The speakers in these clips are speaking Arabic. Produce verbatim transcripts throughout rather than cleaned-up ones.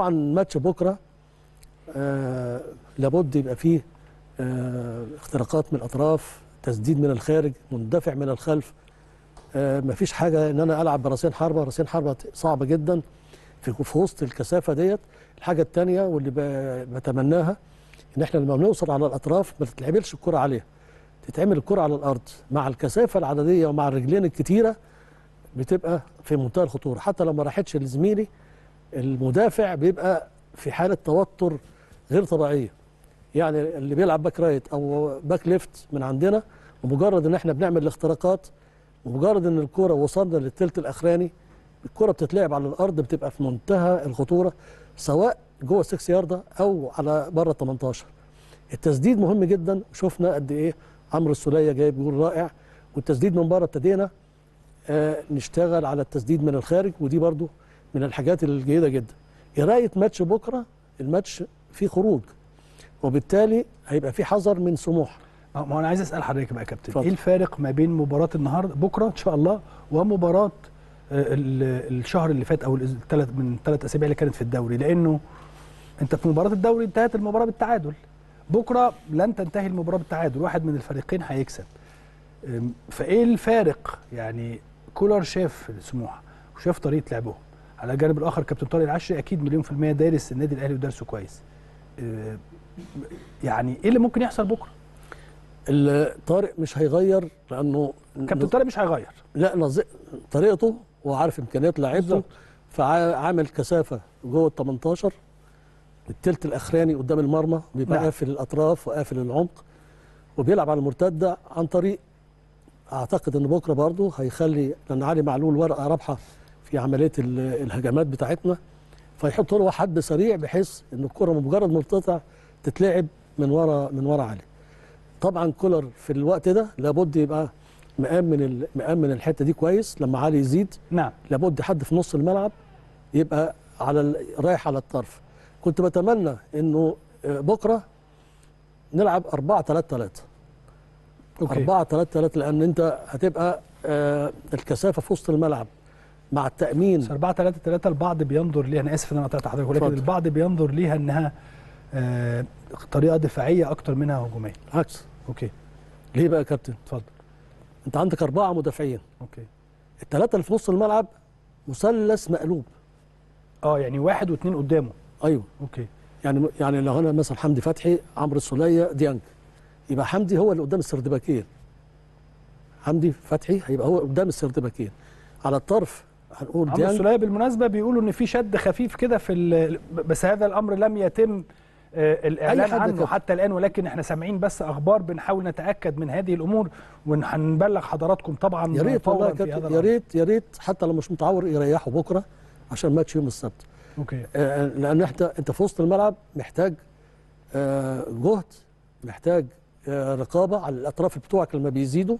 طبعا ماتش بكره آه لابد يبقى فيه آه اختراقات من الاطراف، تسديد من الخارج، مندفع من الخلف. آه مفيش حاجه ان انا العب براسين حربه، راسين حربه صعبه جدا في في وسط الكثافه ديت. الحاجه الثانيه واللي بتمناها ان احنا لما بنوصل على الاطراف ما تتلعبش الكره عليها، تتعمل الكره على الارض. مع الكثافه العدديه ومع الرجلين الكتيره بتبقى في منتهى الخطوره، حتى لو ما راحتش لزميلي المدافع بيبقى في حاله توتر غير طبيعيه. يعني اللي بيلعب باك رايت او باك ليفت من عندنا، ومجرد ان احنا بنعمل الاختراقات، ومجرد ان الكره وصلنا للثلث الاخراني الكره بتتلعب على الارض، بتبقى في منتهى الخطوره سواء جوه ستة يارده او على بره تمنتاشر. التسديد مهم جدا، شفنا قد ايه عمرو السوليه جايب جول رائع، والتسديد من بره ابتدينا آه نشتغل على التسديد من الخارج، ودي برضو من الحاجات الجيده جدا. قرايه ماتش بكره، الماتش فيه خروج وبالتالي هيبقى فيه حذر من سموحه. ما انا عايز اسال حضرتك بقى يا كابتن، ايه الفارق ما بين مباراه النهارده بكره ان شاء الله ومباراه الشهر اللي فات او الثلاث من ثلاث اسابيع اللي كانت في الدوري؟ لانه انت في مباراه الدوري انتهت المباراه بالتعادل، بكره لن تنتهي المباراه بالتعادل، واحد من الفريقين هيكسب. فايه الفارق؟ يعني كولر شاف سموحه وشاف طريقه لعبهم. على الجانب الاخر كابتن طارق العشري اكيد مليون في الميه دارس النادي الاهلي ودارسه كويس. يعني ايه اللي ممكن يحصل بكره؟ طارق مش هيغير، لانه كابتن طارق مش هيغير، لا نظ... طريقته وعارف امكانيات لعيبته، فعامل كثافه جوه ال تمنتاشر، الثلث الاخراني قدام المرمى بيبقى قافل الاطراف وقافل العمق، وبيلعب على المرتده عن طريق. اعتقد ان بكره برضه هيخلي، لان علي معلول ورقه رابحه في عمليه الهجمات بتاعتنا، فيحط له حد سريع بحيث ان الكره مجرد مرتفعه تتلعب من ورا من ورا علي. طبعا كولر في الوقت ده لابد يبقى مأمن مأمن الحته دي كويس. لما علي يزيد نعم لابد حد في نص الملعب يبقى على رايح على الطرف. كنت بتمنى انه بكره نلعب أربعة تلاتة تلاتة، أربعة تلاتة تلاتة، لان انت هتبقى آه الكثافه في وسط الملعب مع التأمين. أربعة تلاتة تلاتة البعض بينظر ليها، انا اسف ان انا قطعت حضرتك، ولكن البعض بينظر ليها انها آه طريقه دفاعيه اكتر منها هجوميه. عكس. اوكي. ليه بقى يا كابتن؟ اتفضل. انت عندك اربعه مدافعين. اوكي. الثلاثه اللي في نص الملعب مثلث مقلوب. اه يعني واحد واثنين قدامه. ايوه. اوكي. يعني يعني لو هنا مثلا حمدي فتحي، عمرو السوليه، ديانج، يبقى حمدي هو اللي قدام السردباكين. حمدي فتحي هيبقى هو قدام السردباكين. على الطرف هنقول ديانج. عمرو السوليه بالمناسبه بيقولوا ان في شد خفيف كده في، بس هذا الامر لم يتم الاعلان عنه حتى الان، ولكن احنا سامعين بس اخبار، بنحاول نتاكد من هذه الامور وهنبلغ حضراتكم طبعا. يا ريت والله يا ريت يا ريت حتى لو مش متعور يريحوا بكره عشان ماتش يوم السبت. اوكي. آه لان احنا انت في وسط الملعب محتاج آه جهد، محتاج آه رقابه على الاطراف بتوعك لما بيزيدوا.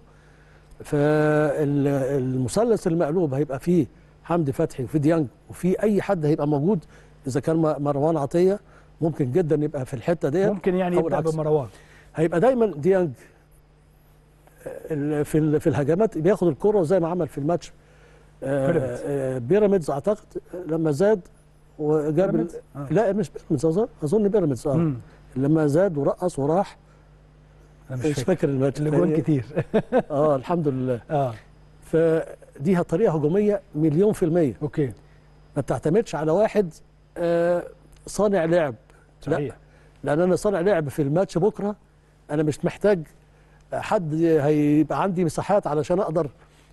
فالمثلث المقلوب هيبقى فيه حمدي فتحي وفي ديانج وفي اي حد هيبقى موجود. اذا كان مروان عطيه ممكن جدا يبقى في الحته ديت، ممكن يعني يبقى بمروان، هيبقى دايما ديانج في في الهجمات بياخد الكره زي ما عمل في الماتش بيراميدز. اعتقد لما زاد وجاب، لا مش بيراميدز، اظن بيراميدز اه لما زاد ورقص وراح، مش فاكر الماتش، الجوان كتير اه الحمد لله. اه فدي طريقه هجوميه مليون في الميه. اوكي. ما بتعتمدش على واحد آه صانع لعب. صحيح. لا، لان انا صانع لعب في الماتش بكره، انا مش محتاج حد هيبقى عندي مساحات علشان اقدر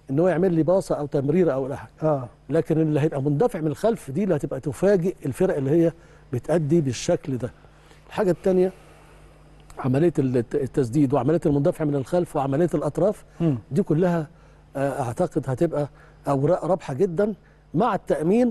ان هو يعمل لي باصه او تمريره او اي حاجه. اه لكن اللي هيبقى مندفع من الخلف دي اللي هتبقى تفاجئ الفرق اللي هي بتأدي بالشكل ده. الحاجه الثانيه عمليه التسديد وعمليه المندفع من الخلف وعمليه الاطراف. م. دي كلها اعتقد هتبقى اوراق رابحه جدا مع التأمين.